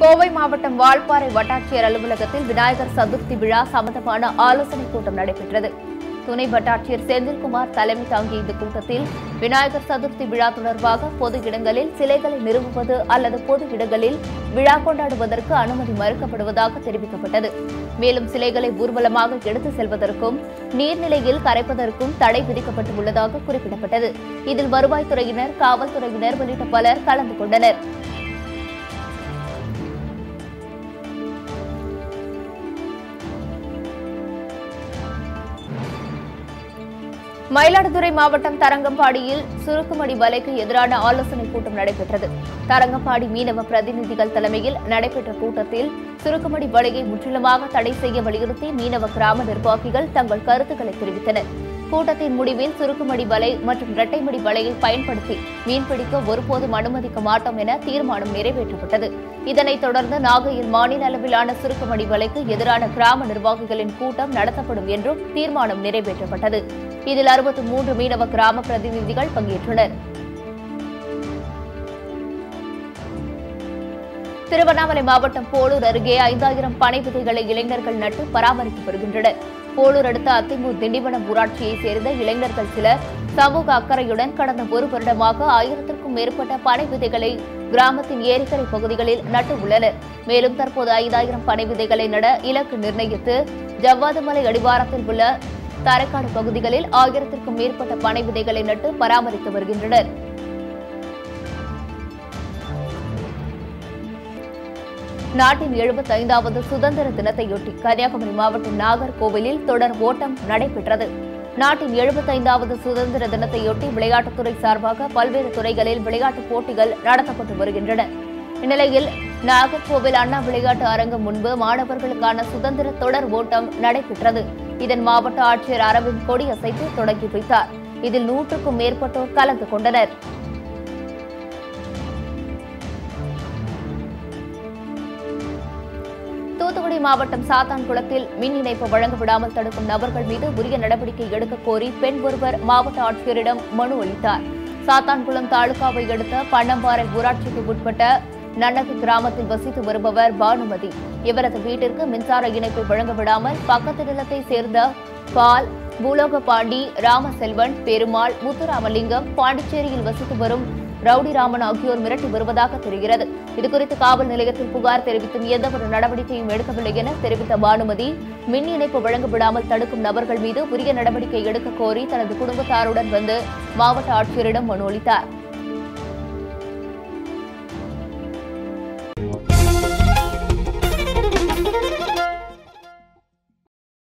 கோவை மாவட்டம் வால்பாறை வட்டாட்சியர் அலுவலகத்தில் விநாயகர் சதுர்த்தி விழா சம்பந்தமான ஆலோசனைக் கூட்டம் நடைபெற்றது. துணை வட்டாட்சியர் செந்தில்குமார் தலைமை தாங்கிய இந்த கூட்டத்தில் விநாயகர் சதுர்த்தி விழா தொடர்பாக பொது இடங்களில் சிலைகளை நிறுவுவது அல்லது பொது இடங்களில் விழா கொண்டாடுவதற்கு அனுமதி மறுக்கப்படுவதாக தெரிவிக்கப்பட்டது. மேலும் சிலைகளை ஊர்வலமாக எடுத்து செல்வதற்கும் நீர்நிலையில் கரைப்பதற்கும் தடை விதிக்கப்பட்டுள்ளதாக குறிப்பிடப்பட்டது. இதில் வருவாய்த்துறையினர், காவல்துறையினர் உள்ளிட்ட பலர் கலந்து கொண்டனர். மயிலாடுதுறை மாவட்டம் தரங்கம்பாடியில் சுருக்குமடி வலைக்கு எதிரான ஆலோசனைக் கூட்டம் நடைபெற்றது. தரங்கம்பாடி மீனவ பிரதிநிதிகள் தலைமையில் நடைபெற்ற கூட்டத்தில் சுருக்குமடி வலையை முற்றிலுமாக தடை செய்ய வலியுறுத்தி மீனவ கிராம நிர்வாகிகள் தங்கள் கருத்துக்களை தெரிவித்தனர். கூட்டத்தின் முடிவில் சுருக்குமடி வலை மற்றும் இரட்டைமடி வலையை பயன்படுத்தி மீன்பிடிக்க ஒருபோதும் அனுமதிக்க மாட்டோம் என தீர்மானம் நிறைவேற்றப்பட்டது. இதனைத் தொடர்ந்து நாகையில் மாநில அளவிலான சுருக்குமடி வலைக்கு எதிரான கிராம நிர்வாகிகளின் கூட்டம் நடத்தப்படும் என்றும் தீர்மானம் நிறைவேற்றப்பட்டது. இதில் 63 மீனவ கிராம பிரதிநிதிகள் பங்கேற்றனர். திருவண்ணாமலை மாவட்டம் போலூர் அருகே 5000 பனை விதைகளை இளைஞர்கள் நட்டு பராமரித்து வருகின்றனர். போலூர் அடுத்த அத்திமூர் திண்டிவனம் ஊராட்சியைச் சேர்ந்த இளைஞர்கள் சிலர் சமூக அக்கறையுடன் கடந்த ஒரு வருடமாக 1000க்கும் மேற்பட்ட பனை விதைகளை கிராமத்தின் ஏரிக்கரை பகுதிகளில் நட்டு உள்ளனர். மேலும் தற்போது 5000 பனை விதைகளை நட இலக்கு நிர்ணயித்து ஜவ்வாதுமலை அடிவாரத்தில் உள்ள காரைக்காடு பகுதிகளில் 1000க்கும் மேற்பட்ட பனை விதைகளை நட்டு பராமரித்து வருகின்றனர். நாட்டின் 75வது சுதந்திர தினத்தையொட்டி கன்னியாகுமரி மாவட்டம் நாகர்கோவிலில் தொடர் ஓட்டம் நடைபெற்றது. நாட்டின் 75வது சுதந்திர தினத்தையொட்டி விளையாட்டுத்துறை சார்பாக பல்வேறு துறைகளில் விளையாட்டுப் போட்டிகள் நடத்தப்பட்டு வருகின்றன. இந்நிலையில் நாகர்கோவில் அண்ணா விளையாட்டு அரங்கம் முன்பு மாணவர்களுக்கான சுதந்திர தொடர் ஓட்டம் நடைபெற்றது. இதன் மாவட்ட ஆட்சியர் அரவிந்த் கொடியசைத்து தொடங்கி வைத்தார். இதில் 100க்கும் மேற்பட்டோர் கலந்து கொண்டனர். தூத்துக்குடி மாவட்டம் சாத்தான்குளத்தில் மின் இணைப்பு வழங்க விடாமல் தடுக்கும் நபர்கள் மீது உரிய நடவடிக்கை எடுக்க கோரி பெண் ஒருவர் மாவட்ட ஆட்சியரிடம் மனு அளித்தார். சாத்தான்குளம் தாலுகாவை அடுத்த பன்னம்பாறை ஊராட்சிக்கு உட்பட்ட நன்னகு கிராமத்தில் வசித்து வருபவர் பானுமதி. இவரது வீட்டிற்கு மின்சார இணைப்பை வழங்க விடாமல் பக்கத்து நிலத்தை சேர்ந்த பால், பூலோகபாண்டி, ராமசெல்வன், பெருமாள், முத்துராமலிங்கம், பாண்டிச்சேரியில் வசித்து வரும் ரவுடிராமன் ஆகியோர் மிரட்டி வருவதாக தெரிகிறது. இதுகுறித்து காவல் நிலையத்தில் புகார் தெரிவித்தும் எந்தவொரு நடவடிக்கையும் எடுக்கவில்லை என தெரிவித்த பானுமதி, மின் இணைப்பு வழங்க விடாமல் தடுக்கும் நபர்கள் மீது உரிய நடவடிக்கை எடுக்க கோரி தனது குடும்பத்தாருடன் வந்து மாவட்ட ஆட்சியரிடம் மனு அளித்தார்.